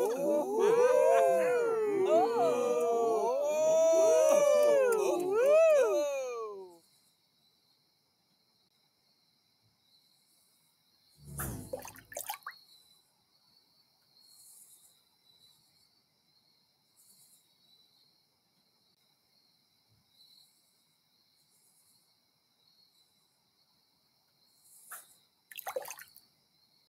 Oh.